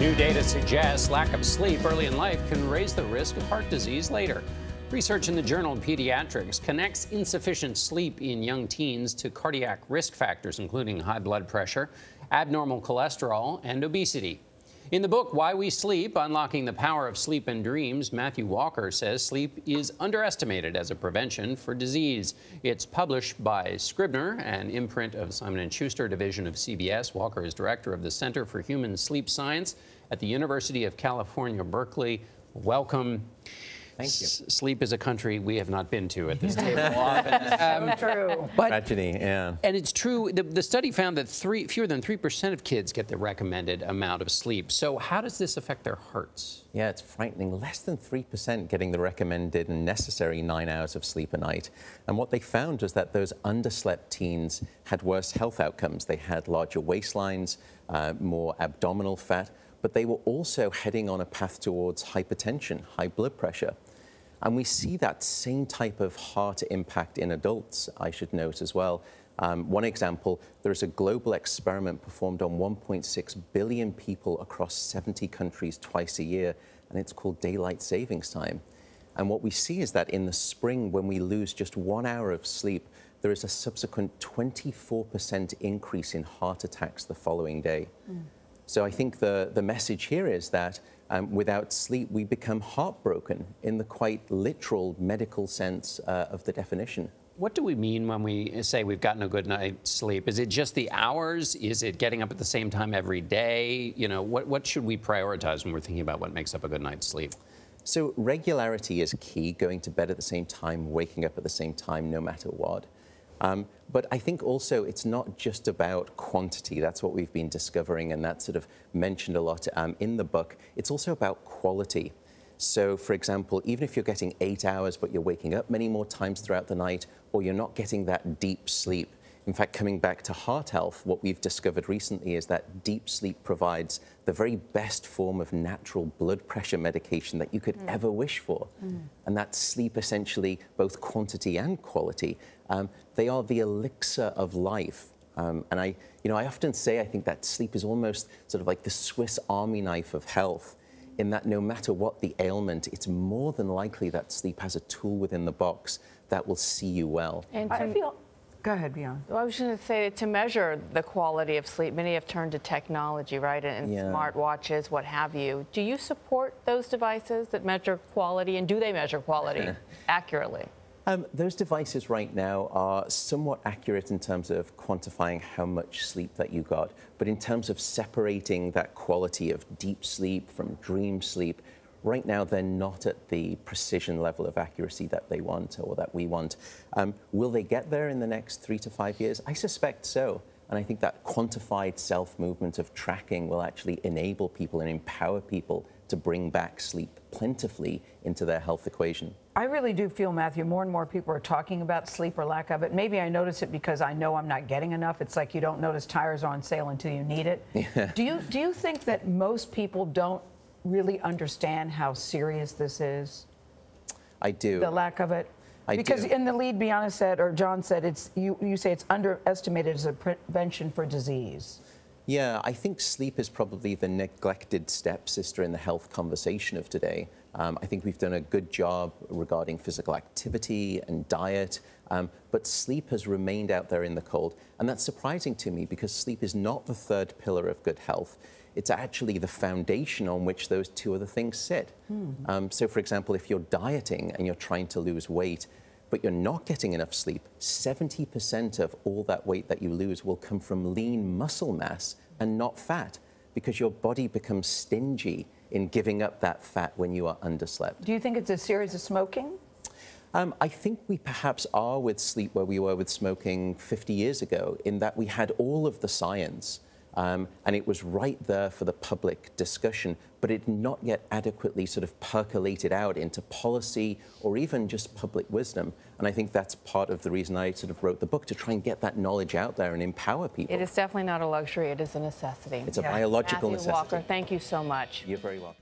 New data suggests lack of sleep early in life can raise the risk of heart disease later. Research in the journal Pediatrics connects insufficient sleep in young teens to cardiac risk factors, including high blood pressure, abnormal cholesterol, and obesity. In the book, Why We Sleep: Unlocking the Power of Sleep and Dreams, Matthew Walker says sleep is underestimated as a prevention for disease. It's published by Scribner, an imprint of Simon & Schuster division of CBS. Walker is director of the Center for Human Sleep Science at the University of California, Berkeley. Welcome. Thank you. Sleep is a country we have not been to at this table often. So true. But, tragedy, yeah. And it's true. The study found that fewer than 3% of kids get the recommended amount of sleep. So how does this affect their hearts? Yeah, it's frightening. Less than 3% getting the recommended and necessary 9 hours of sleep a night. And what they found was that those underslept teens had worse health outcomes. They had larger waistlines, more abdominal fat, but they were also heading on a path towards hypertension, high blood pressure. And we see that same type of heart impact in adults, I should note as well. One example, there is a global experiment performed on 1.6 billion people across 70 countries twice a year, and it's called Daylight Savings Time. And what we see is that in the spring, when we lose just 1 hour of sleep, there is a subsequent 24% increase in heart attacks the following day. Mm. So I think the message here is that without sleep, we become heartbroken in the quite literal medical sense of the definition. What do we mean when we say we've gotten a good night's sleep? Is it just the hours? Is it getting up at the same time every day? You know, what should we prioritize when we're thinking about what makes up a good night's sleep? So regularity is key, going to bed at the same time, waking up at the same time, no matter what. But I think also it's not just about quantity. That's what we've been discovering, and that's sort of mentioned a lot in the book. It's also about quality. So, for example, even if you're getting 8 hours, but you're waking up many more times throughout the night, or you're not getting that deep sleep. In fact, coming back to heart health, what we've discovered recently is that deep sleep provides the very best form of natural blood pressure medication that you could ever wish for. Mm. And that sleep, essentially, both quantity and quality, they are the elixir of life. And I often say, I think that sleep is almost sort of like the Swiss Army knife of health, in that no matter what the ailment, it's more than likely that sleep has a tool within the box that will see you well. And go ahead, Beyond. Well, I was going to say, to measure the quality of sleep, many have turned to technology, right, and smartwatches, what have you. Do you support those devices that measure quality, and do they measure quality accurately? Those devices right now are somewhat accurate in terms of quantifying how much sleep that you got, but in terms of separating that quality of deep sleep from dream sleep, right now, they're not at the precision level of accuracy that they want or that we want. Will they get there in the next 3 to 5 years? I suspect so. And I think that quantified self-movement of tracking will actually enable people and empower people to bring back sleep plentifully into their health equation. I really do feel, Matthew, more and more people are talking about sleep or lack of it. Maybe I notice it because I know I'm not getting enough. It's like you don't notice tires are on sale until you need it. Yeah. Do you think that most people don't really understand how serious this is? I do. The lack of it? Because in the lead, Brianna said, or John said, you say it's underestimated as a prevention for disease. Yeah, I think sleep is probably the neglected stepsister in the health conversation of today. I think we've done a good job regarding physical activity and diet, but sleep has remained out there in the cold. And that's surprising to me because sleep is not the third pillar of good health. It's actually the foundation on which those two other things sit. Mm. So, for example, if you're dieting and you're trying to lose weight, but you're not getting enough sleep, 70% of all that weight that you lose will come from lean muscle mass and not fat, because your body becomes stingy in giving up that fat when you are underslept. Do you think it's as serious as smoking? I think we perhaps are with sleep where we were with smoking 50 years ago, in that we had all of the science. And it was right there for the public discussion, but it had not yet adequately sort of percolated out into policy or even just public wisdom. And I think that's part of the reason I sort of wrote the book, to try and get that knowledge out there and empower people. It is definitely not a luxury. It is a necessity. It's a biological necessity. Matthew Walker, thank you so much. You're very welcome.